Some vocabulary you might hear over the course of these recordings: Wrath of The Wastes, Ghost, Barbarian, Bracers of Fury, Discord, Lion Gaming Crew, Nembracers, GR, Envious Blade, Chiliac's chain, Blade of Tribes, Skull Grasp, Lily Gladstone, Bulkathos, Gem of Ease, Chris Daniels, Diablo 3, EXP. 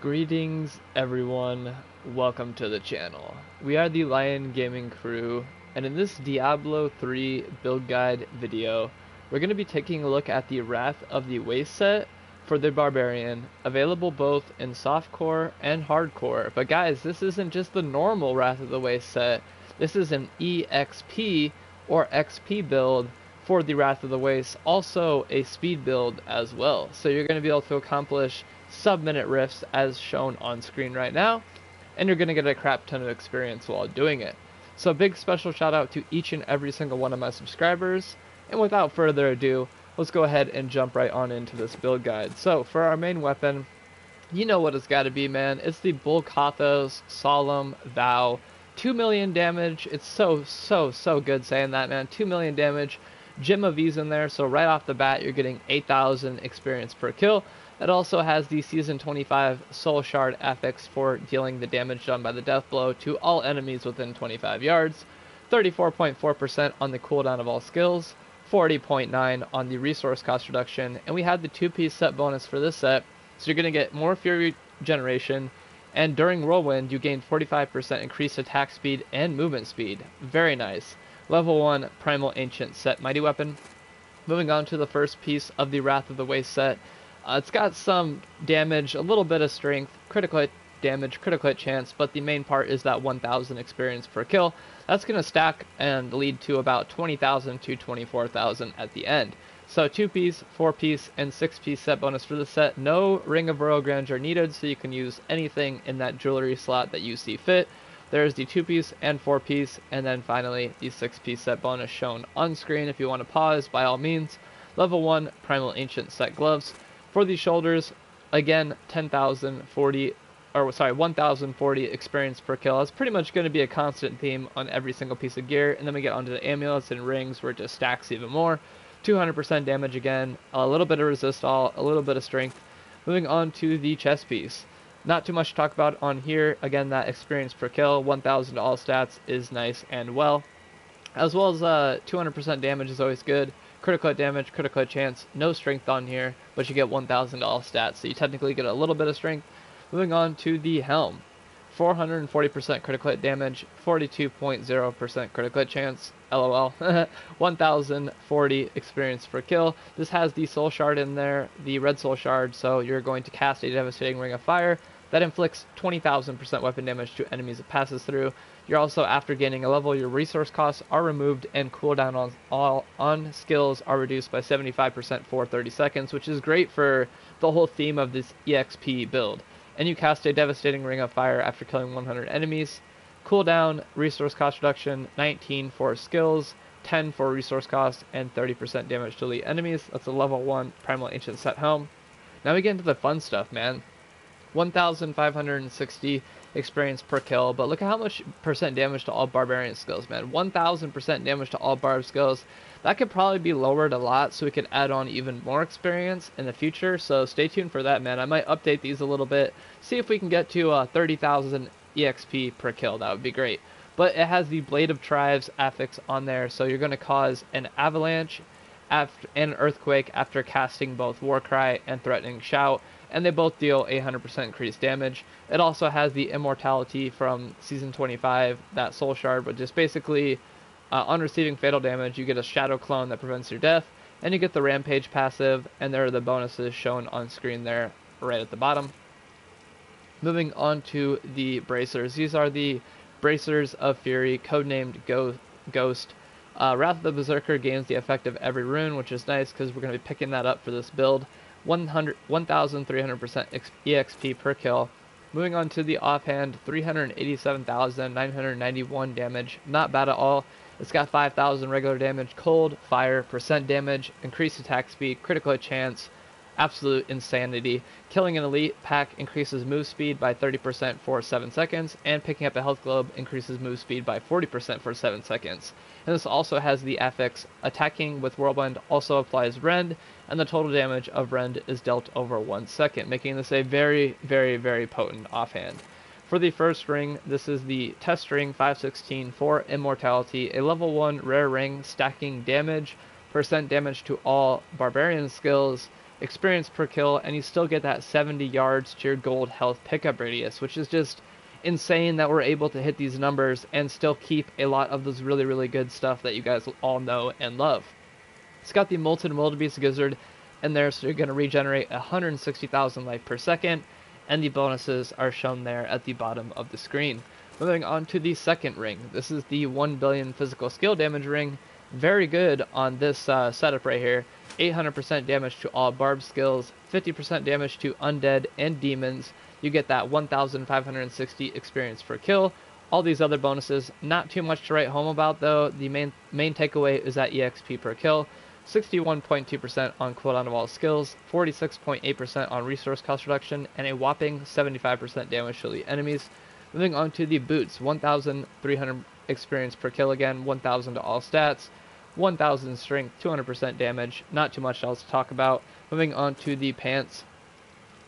Greetings everyone, welcome to the channel. We are the Lion Gaming Crew, and in this Diablo 3 build guide video, we're going to be taking a look at the Wrath of the Wastes set for the Barbarian, available both in softcore and hardcore. But guys, this isn't just the normal Wrath of the Wastes set, this is an EXP or XP build for the Wrath of the Wastes, also a speed build as well. So you're going to be able to accomplish sub-minute rifts as shown on screen right now, and you're going to get a crap ton of experience while doing it. So big special shout out to each and every single one of my subscribers, and without further ado, let's go ahead and jump right on into this build guide. So for our main weapon, you know what it's got to be, man. It's the Bulkathos Solemn Vow. 2 million damage. It's so good saying that, man. 2 million damage. Gem of Ease in there, so right off the bat you're getting 8,000 experience per kill. It also has the Season 25 Soul Shard affix for dealing the damage done by the death blow to all enemies within 25 yards, 34.4% on the cooldown of all skills, 40.9 on the resource cost reduction, and we have the 2-piece set bonus for this set, so you're going to get more Fury Generation, and during Whirlwind you gain 45% increased attack speed and movement speed. Very nice. Level 1 Primal Ancient set mighty weapon. Moving on to the first piece of the Wrath of the Wastes set. It's got some damage, a little bit of strength, critical hit damage, critical hit chance, but the main part is that 1,000 experience per kill. That's going to stack and lead to about 20,000 to 24,000 at the end. So 2-piece, 4-piece, and 6-piece set bonus for this set. No Ring of Royal Grandeur needed, so you can use anything in that jewelry slot that you see fit. There's the 2-piece and 4-piece, and then finally the 6-piece set bonus shown on screen. If you want to pause, by all means. Level 1 Primal Ancient set gloves. For the shoulders, again, 1,040 experience per kill. That's pretty much going to be a constant theme on every single piece of gear. And then we get onto the amulets and rings, where it just stacks even more. 200% damage again, a little bit of resist all, a little bit of strength. Moving on to the chest piece. Not too much to talk about on here. Again, that experience per kill, 1,000 to all stats is nice and well as 200% damage is always good. Critical hit damage, critical hit chance, no strength on here, but you get 1,000 to all stats, so you technically get a little bit of strength. Moving on to the helm, 440% critical hit damage, 42.0% critical hit chance, lol, 1,040 experience per kill. This has the soul shard in there, the red soul shard, so you're going to cast a devastating ring of fire that inflicts 20,000% weapon damage to enemies it passes through. You're also, after gaining a level, your resource costs are removed and cooldown on all skills are reduced by 75% for 30 seconds, which is great for the whole theme of this EXP build. And you cast a devastating ring of fire after killing 100 enemies. Cooldown, resource cost reduction, 19 for skills, 10 for resource cost, and 30% damage to elite enemies. That's a level 1 Primal Ancient set helm. Now we get into the fun stuff, man. 1,560 experience per kill, but look at how much percent damage to all Barbarian skills, man. 1,000% damage to all Barb skills. That could probably be lowered a lot, so we could add on even more experience in the future, so stay tuned for that, man. I might update these a little bit, see if we can get to 30,000 EXP per kill. That would be great. But it has the Blade of Tribes affix on there, so you're going to cause an avalanche and an earthquake after casting both Warcry and Threatening Shout, and they both deal 100% increased damage. It also has the immortality from Season 25, that soul shard, which is basically on receiving fatal damage, you get a shadow clone that prevents your death, and you get the rampage passive, and there are the bonuses shown on screen there right at the bottom. Moving on to the bracers. These are the Bracers of Fury, codenamed Ghost. Wrath of the Berserker gains the effect of every rune, which is nice because we're going to be picking that up for this build. 1,300% EXP per kill. Moving on to the offhand, 387,991 damage. Not bad at all. It's got 5,000 regular damage, cold, fire, percent damage, increased attack speed, critical hit chance, absolute insanity. Killing an elite pack increases move speed by 30% for 7 seconds, and picking up a health globe increases move speed by 40% for 7 seconds. And this also has the affix attacking with Whirlwind also applies Rend, and the total damage of Rend is dealt over 1 second, making this a very, very potent offhand. For the first ring, this is the Test Ring 516 for Immortality, a level 1 rare ring stacking damage, percent damage to all Barbarian skills, experience per kill, and you still get that 70 yards to your gold health pickup radius, which is just insane that we're able to hit these numbers and still keep a lot of this really, really good stuff that you guys all know and love. It's got the Molten Wildebeest Gizzard in there, so you're going to regenerate 160,000 life per second, and the bonuses are shown there at the bottom of the screen. Moving on to the second ring. This is the 1 billion physical skill damage ring. Very good on this setup right here. 800% damage to all barb skills, 50% damage to undead and demons. You get that 1,560 experience per kill. All these other bonuses, not too much to write home about though. The main takeaway is that EXP per kill. 61.2% on cooldown of all skills, 46.8% on resource cost reduction, and a whopping 75% damage to the enemies. Moving on to the boots, 1,300 experience per kill again, 1,000 to all stats, 1,000 strength, 200% damage, not too much else to talk about. Moving on to the pants,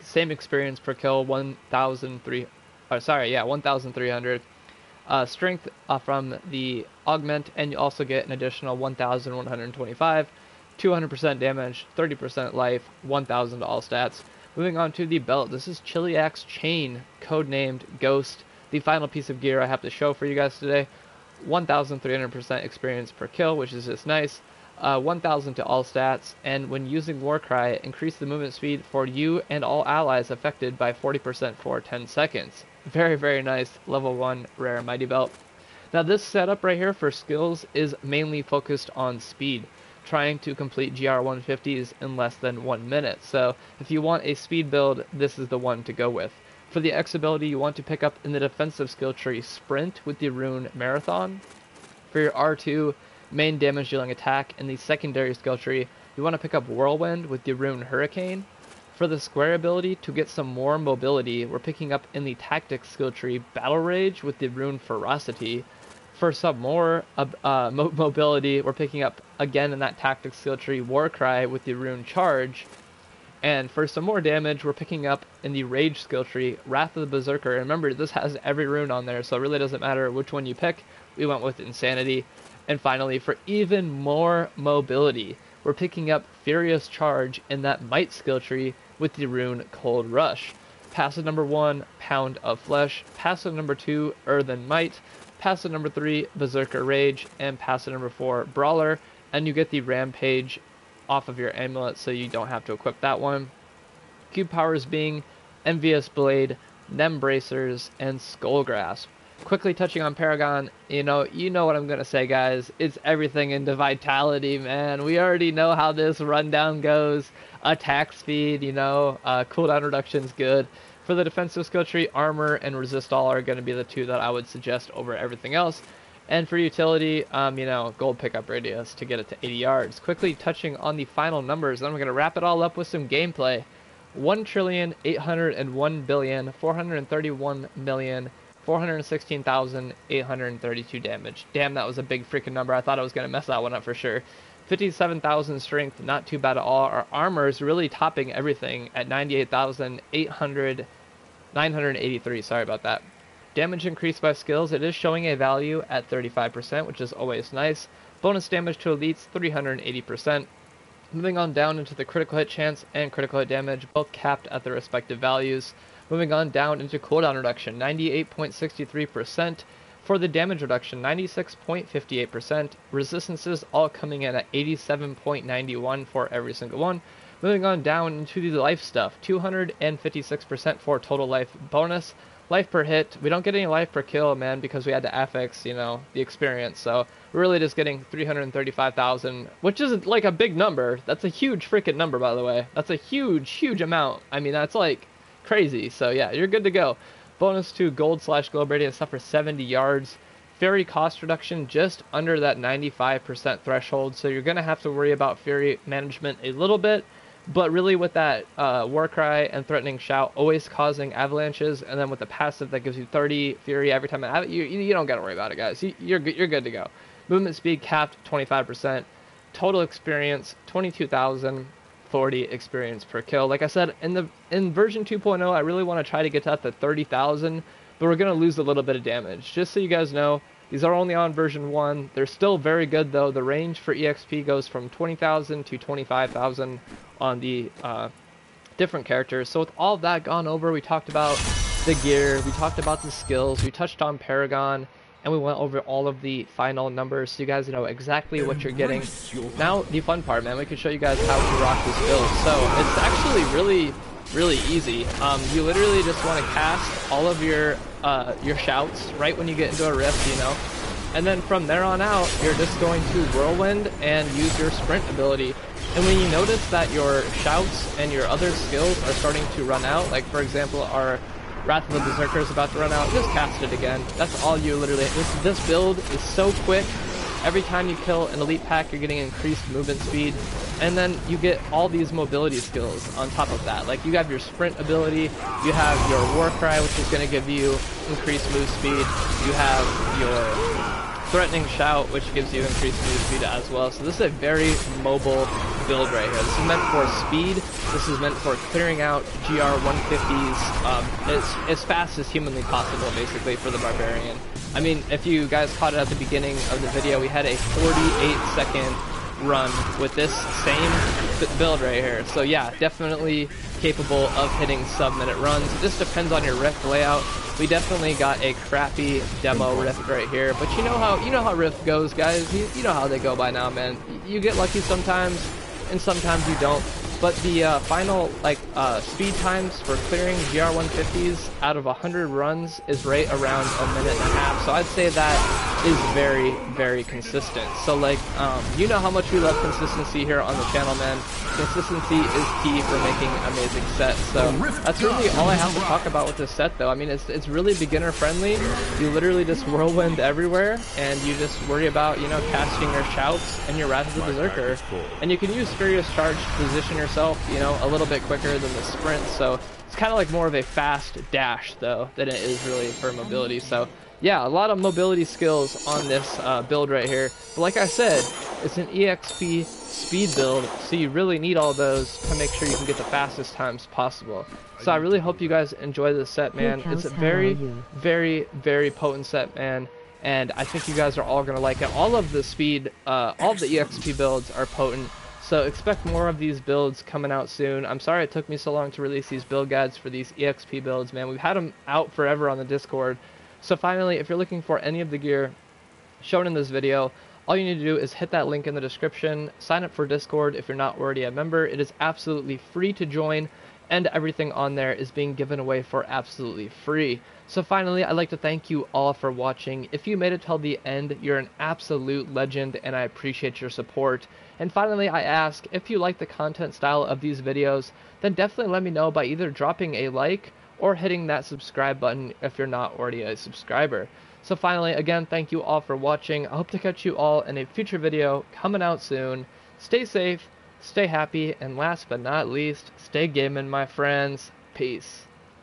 same experience per kill, 1,300. Strength from the augment, and you also get an additional 1,125, 200% damage, 30% life, 1,000 to all stats. Moving on to the belt, this is Chiliac's chain, codenamed Ghost, the final piece of gear I have to show for you guys today. 1,300% experience per kill, which is just nice, 1,000 to all stats, and when using Warcry, increase the movement speed for you and all allies affected by 40% for 10 seconds. Very, very nice level 1 rare mighty belt. Now this setup right here for skills is mainly focused on speed, trying to complete GR 150s in less than 1 minute. So if you want a speed build, this is the one to go with. For the X ability, you want to pick up in the defensive skill tree Sprint with the rune Marathon. For your R2 main damage dealing attack in the secondary skill tree, you want to pick up Whirlwind with the rune Hurricane. For the square ability, to get some more mobility, we're picking up in the tactics skill tree Battle Rage with the rune Ferocity. For some more mobility, we're picking up again in that tactics skill tree Warcry with the rune Charge. And for some more damage, we're picking up in the rage skill tree Wrath of the Berserker. And remember, this has every rune on there, so it really doesn't matter which one you pick. We went with Insanity. And finally, for even more mobility, we're picking up Furious Charge in that Might skill tree with the rune Cold Rush. Passive number 1, Pound of Flesh. Passive number 2, Earthen Might. Passive number 3, Berserker Rage. And passive number 4, Brawler. And you get the Rampage off of your amulet, so you don't have to equip that one. Cube powers being Envious Blade, Nembracers, and Skull Grasp. Quickly touching on Paragon, you know what I'm going to say, guys. It's everything into vitality, man. We already know how this rundown goes. Attack speed, cooldown reduction's good. For the defensive skill tree, armor and resist all are going to be the two that I would suggest over everything else. And for utility, gold pickup radius to get it to 80 yards. Quickly touching on the final numbers, then we're going to wrap it all up with some gameplay. 1,801,431,416,832 damage. Damn, that was a big freaking number. I thought I was going to mess that one up for sure. 57,000 strength, not too bad at all. Our armor is really topping everything at 98,983, sorry about that. Damage increased by skills, it is showing a value at 35%, which is always nice. Bonus damage to elites, 380%. Moving on down into the critical hit chance and critical hit damage, both capped at their respective values. Moving on down into cooldown reduction, 98.63%. For the damage reduction, 96.58%. Resistances all coming in at 87.91 for every single one. Moving on down into the life stuff, 256% for total life bonus. Life per hit, we don't get any life per kill, man, because we had to affix, the experience. So we're really just getting 335,000, which is like a big number. That's a huge freaking number, by the way. That's a huge, huge amount. I mean, that's like crazy. So yeah, you're good to go. Bonus to gold/globe radius for 70 yards. Fury cost reduction just under that 95% threshold. So you're going to have to worry about fury management a little bit. But really with that Warcry and Threatening Shout always causing avalanches, and then with the passive that gives you 30 Fury every time, you don't got to worry about it, guys. You're good to go. Movement speed capped 25%. Total experience, 22,040 experience per kill. Like I said, in version 2.0, I really want to try to get to up to 30,000, but we're going to lose a little bit of damage. Just so you guys know, These are only on version 1. They're still very good though. The range for EXP goes from 20,000 to 25,000 on the different characters. So with all that gone over, we talked about the gear, we talked about the skills, we touched on Paragon, and we went over all of the final numbers so you guys know exactly what you're getting. Now the fun part, man, we can show you guys how to rock this build. So it's actually really easy. You literally just want to cast all of your shouts right when you get into a rift, you know, and then from there on out you're just going to whirlwind and use your sprint ability. And when you notice that your shouts and your other skills are starting to run out, like for example our Wrath of the Berserker is about to run out, just cast it again. That's all you literally... This build is so quick. Every time you kill an elite pack, you're getting increased movement speed, and then you get all these mobility skills on top of that. Like you have your sprint ability, you have your War Cry, which is going to give you increased move speed, you have your Threatening Shout, which gives you increased move speed as well. So this is a very mobile build right here. This is meant for speed, this is meant for clearing out GR 150s as fast as humanly possible, basically, for the Barbarian. I mean, if you guys caught it at the beginning of the video, we had a 48-second run with this same build right here. So yeah, definitely capable of hitting sub-minute runs. This depends on your rift layout. We definitely got a crappy demo rift right here, but you know how rift goes, guys. You know how they go by now, man. You get lucky sometimes, and sometimes you don't. But the final speed times for clearing GR 150s out of 100 runs is right around 1.5 minutes. So I'd say that is very consistent. So like, you know how much we love consistency here on the channel, man. Consistency is key for making amazing sets. So that's really all I have to talk about with this set though. I mean, it's really beginner friendly. You literally just whirlwind everywhere and you just worry about, you know, casting your shouts and your Wrath of the Berserker. And you can use Furious Charge to position your you know, a little bit quicker than the sprint, so it's kind of like more of a fast dash though than it is really for mobility. So yeah, a lot of mobility skills on this build right here, but like I said, it's an EXP speed build, so you really need all those to make sure you can get the fastest times possible. So I really hope you guys enjoy this set, man. It's a very potent set, man, and I think you guys are all gonna like it. All of the speed, all the EXP builds are potent. So expect more of these builds coming out soon. I'm sorry it took me so long to release these build guides for these EXP builds, man. We've had them out forever on the Discord. So finally, if you're looking for any of the gear shown in this video, all you need to do is hit that link in the description. Sign up for Discord if you're not already a member. It is absolutely free to join, and everything on there is being given away for absolutely free. So finally, I'd like to thank you all for watching. If you made it till the end, you're an absolute legend, and I appreciate your support. And finally, I ask, if you like the content style of these videos, then definitely let me know by either dropping a like or hitting that subscribe button if you're not already a subscriber. So finally, again, thank you all for watching. I hope to catch you all in a future video coming out soon. Stay safe, stay happy, and last but not least, stay gaming, my friends. Peace.